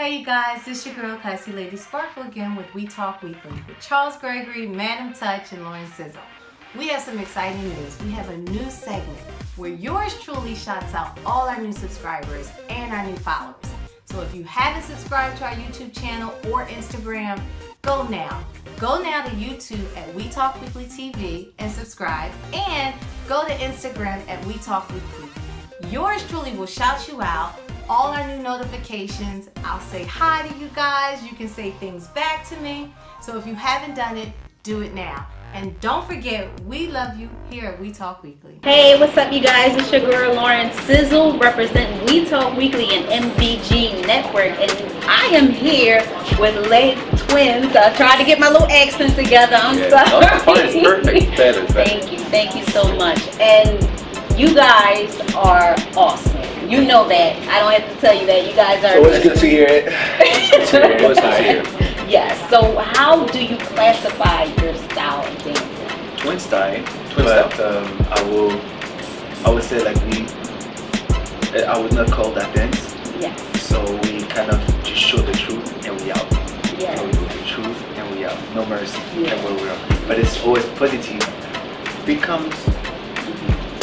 Hey you guys, this is your girl Classy Lady Sparkle again with We Talk Weekly with Charles Gregory, Madam Touch, and Lauren Sizzle. We have some exciting news. We have a new segment where yours truly shouts out all our new subscribers and our new followers. So if you haven't subscribed to our YouTube channel or Instagram, go now. Go now to YouTube at We Talk Weekly TV and subscribe, and go to Instagram at We Talk Weekly. Yours truly will shout you out all our new notifications. I'll say hi to you guys. You can say things back to me. So if you haven't done it, do it now. And don't forget, we love you here at We Talk Weekly. Hey, what's up, you guys? It's your girl, Lauren Sizzle, representing We Talk Weekly and MVG Network. And I am here with Les Twins. I tried to get my little accents together. I'm sorry. That's fine. It's perfect. That is better. Thank you. Thank you so much. And you guys are awesome. You know that. I don't have to tell you that. You guys are. So it's good to hear it. Yes. So how do you classify your style of dancing? Twin style. I would say, like, I would not call that dance. Yeah. So we kind of just show the truth and we out. Yeah. So we do the truth and we out. No mercy. Yeah. And where we are. But it's always positive. Becomes,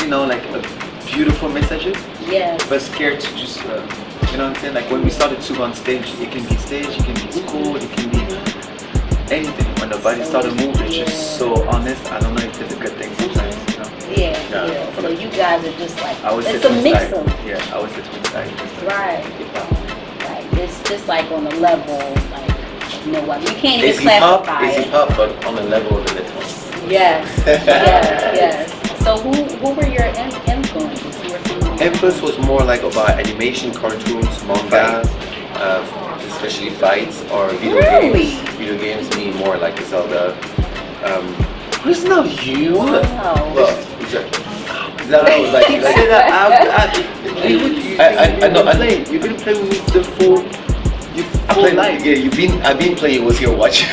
you know, like a beautiful messages. Yeah. But scared to just. You know what I'm saying? Like when we started to on stage, it can be stage, it can be school, it can be anything. When the body started moving, it's just so honest. I don't know if it's a good thing sometimes, you know? Yeah. So you guys are just like, it's a mix-up. Yeah, I would say twin side. Right. Right. It's just like on the level, like, you know what? You can't even classify it. Easy pop, but on the level of the little ones. Yes. Yes. So who were your influences? Emphasis was more like about animation, cartoons, manga, especially fights or video games. Video games mean more like Zelda. It's not you. Wow. Well, exactly. Zelda was like, I know. You've been playing with the full. I play live. Yeah, I've been playing with your watch. You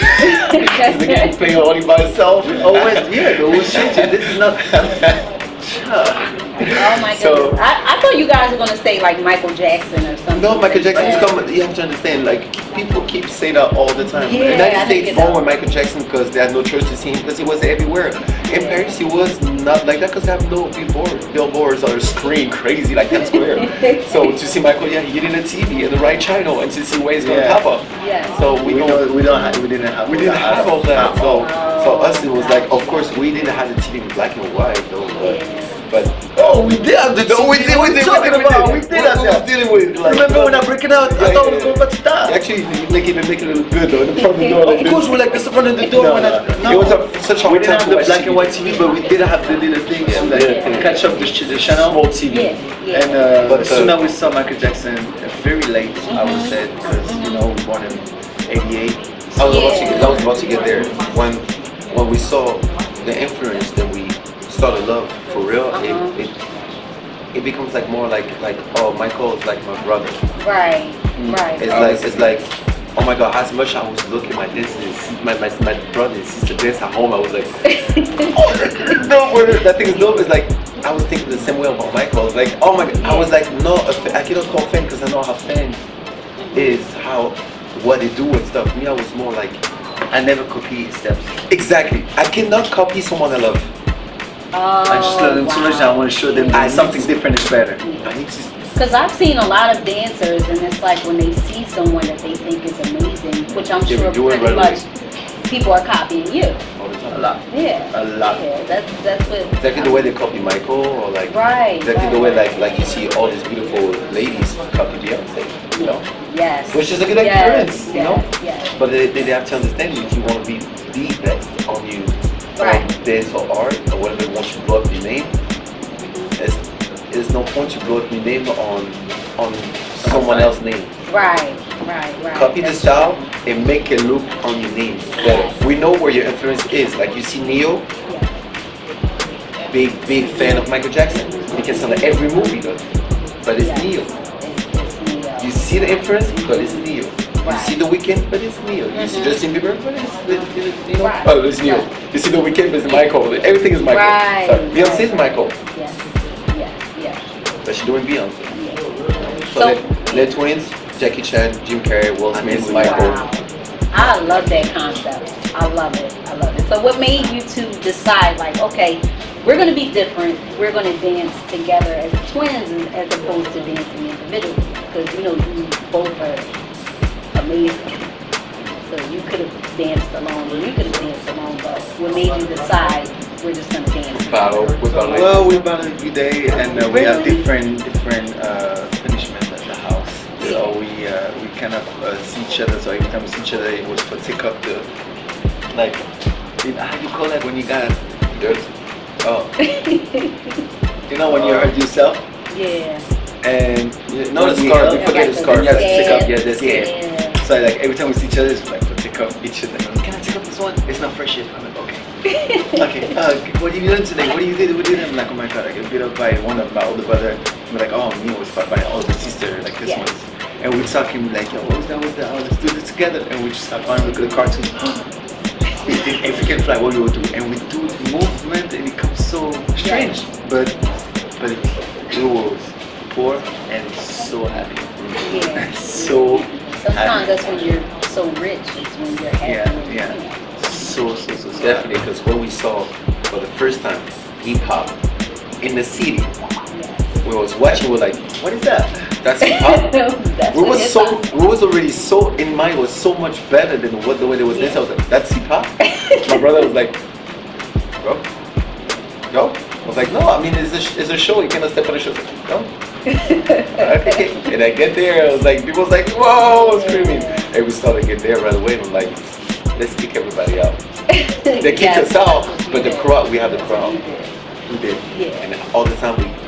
can play only by yourself. Always, yeah. The whole shit. This is not. Oh my goodness. So, I thought you guys were going to say like Michael Jackson or something. No, Michael Jackson's coming. You have to understand, like, people keep saying that all the time. Yeah, United States born with Michael Jackson because they had no church to see him because he was everywhere. In Paris, he was not like that because they have no billboards or screen crazy like Times Square. So to see Michael, yeah, he did a TV in the right channel and to see where he's going to pop up. Yeah. So we didn't have all that. So for us, it was like, of course, we didn't have the TV in black and white though. But oh, we did have the TV. We did. Like, remember when I break it out? I thought we were going back to that. Actually, make it look good though. Of course, we're like this in front of the door. It was such a hard time to watch black and white TV, but we did have the little thing and like catch up the channel. Small TV. And but soon as we saw Michael Jackson, very late, I would say, because you know, we born in '88. I was about to get there when we saw the influence that we. Sort of love for real. It becomes like more like oh, Michael is like my brother. Right, right. It's like oh my God, as much I was looking at my brother and sister dance at home, I was like oh, no, that thing is dope. It's like I was thinking the same way about Michael. I was like oh my God, I was like no, I cannot call fan because I know how fan is what they do and stuff. Me, I was more like I never copy steps. Exactly, I cannot copy someone I love. Oh, I just love them too much and I want to show them that something different is better. Because I've seen a lot of dancers and it's like when they see someone that they think is amazing, which I'm sure pretty much people are copying you. All the time. A lot. Yeah. A lot. Yeah, that's what... Exactly the way they copy Michael or like... Right. Exactly the way like you see all these beautiful ladies copy Beyonce, you know? Yes. Which is a good experience, you know? Yes. But they have to understand if you want to be the best on you. Dance or art or whatever you want to blow up your name. There's no point to blow up your name on someone else's name. Right. Copy the style and make it look on your name better. We know where your influence is. Like you see Neo, big fan of Michael Jackson. He can sell every movie though. But it's Neo. You see the influence, but it's Neo. You see The Weeknd, but it's Neo. You see Justin Bieber, but it's Neo. Oh, it's Neo. You see The Weeknd, but it's Michael. Everything is Michael. Beyonce is Michael. Yes. But she's doing Beyonce. So Les Twins, Jackie Chan, Jim Carrey, Will Smith, Michael. Wow. I love that concept. I love it. I love it. So what made you two decide, like, okay, we're going to be different. We're going to dance together as twins as opposed to dancing individually? Because, you know, you both are amazing. So you could have danced alone, or you could have danced alone, but what made you decide we're just going to dance? Well, we battled today, and we have different punishments at the house. So we kind of see each other, so every time we see each other, it was for take up the, like, how do you call that when you got dirt? Oh. You know when you hurt yourself? Yeah. And you know the scarf, we forget the scarf. You have to take up, yeah, that's it. So like every time we see each other, it's like we take up each other. Can I take up this one? It's not fresh yet. I'm like, okay. Okay, what have you done today? What do you do? What do you do? I'm like, oh my god, I get beat up by one of my older brother. I'm like, oh, me was fought by an older sister, like this one. And we're talking like, yo, what was that? What was that? Oh, let's do this together. And we just have fun, look at the cartoon. If we can fly, what we will do, and we do the movement, and it comes so strange, but it was poor and so happy. Yeah. So sometimes happy. That's when you're so rich. It's when you're happy. Yeah, yeah. So definitely, because when we saw for the first time hip hop in the city, we was watching. We were like, what is that? That's hip hop. We was already so in mind. It was so much better than what the way they was dancing. I was like, that's hip hop. My brother was like, bro, no. I was like, no. I mean, it's a show. You cannot step on the show. Like, no. Okay. And I get there. I was like, people was like, whoa, screaming. And we started getting there right away. And I'm like, let's kick everybody out. They kicked us out, but the crowd. We had the crowd. We did. And all the time we built.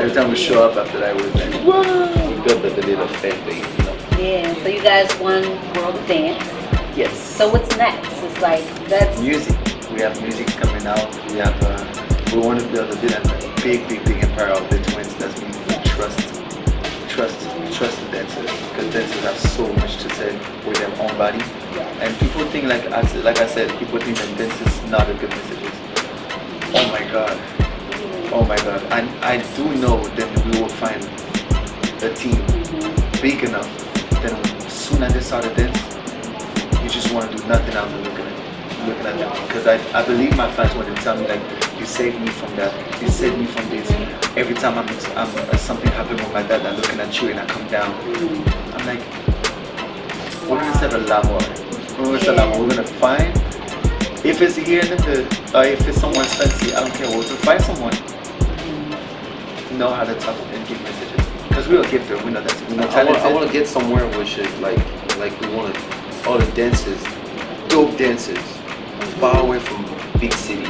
Every time we show up after that, we're like, whoa. Built the little fan thing, you know? Yeah, so you guys won World of Dance. Yes. So what's next? It's like, that's... Music. We have music coming out. We have, we want to build a big empire of the twins. That means we trust the dancers. Because dancers have so much to say with their own body. And people think, like I said, people think that dance is not a good message. Oh my God. Oh my God. I do know that we will find a team big enough that as soon as they start a dance, you just want to do nothing else than looking at them. Because I believe my fans when they tell me like, you saved me from that, you saved me from this. Every time something happened with my dad, I'm looking at you and I come down. I'm like, we're gonna save a lot more. We're gonna find. If it's here in the hood, or if it's someone's fancy, I don't care. We're gonna find someone. Know how to talk and give messages. Because we will get there, we know that's we know talented. I want to get somewhere which is like we want all the dancers, dope dancers, far away from big cities,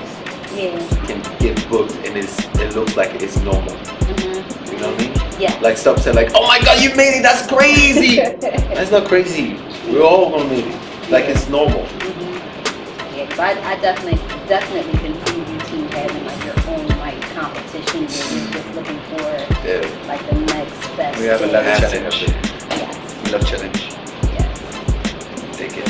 can get booked and it looks like it's normal. You know what I mean? Yeah. Like stop saying like, oh my god, you made it, that's crazy! That's not crazy. We're all gonna make it. Like it's normal. Yeah, but I definitely can see you two having like your own like competition and just looking for like the next best. We have a love challenge. Yes. Love challenge. Yes. Take it.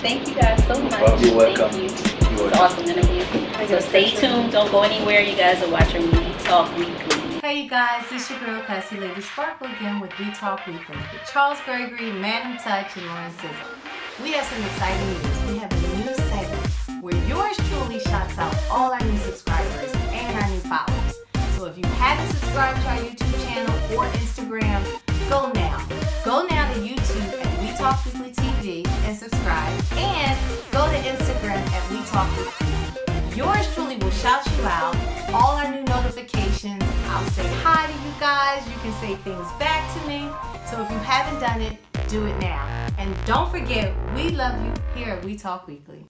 Thank you guys so much. You're welcome. Thank you. You're welcome. It's an awesome interview. So stay tuned. Don't go anywhere. You guys are watching We Talk Weekly. Hey you guys, it's your girl Cassie Lady Sparkle again with We Talk Weekly with Charles Gregory, Madam Touch, and Lauren Sizzle. We have some exciting news. We have a new segment where yours truly shouts out all our new subscribers and our new followers. So if you haven't subscribed to our YouTube channel or Instagram, go now. Go now to YouTube at We Talk Weekly TV and subscribe. And go to Instagram at We Talk Weekly. Yours truly will shout you out all our new notifications. I'll say hi to you guys. You can say things back to me. So if you haven't done it, do it now. And don't forget, we love you here at We Talk Weekly.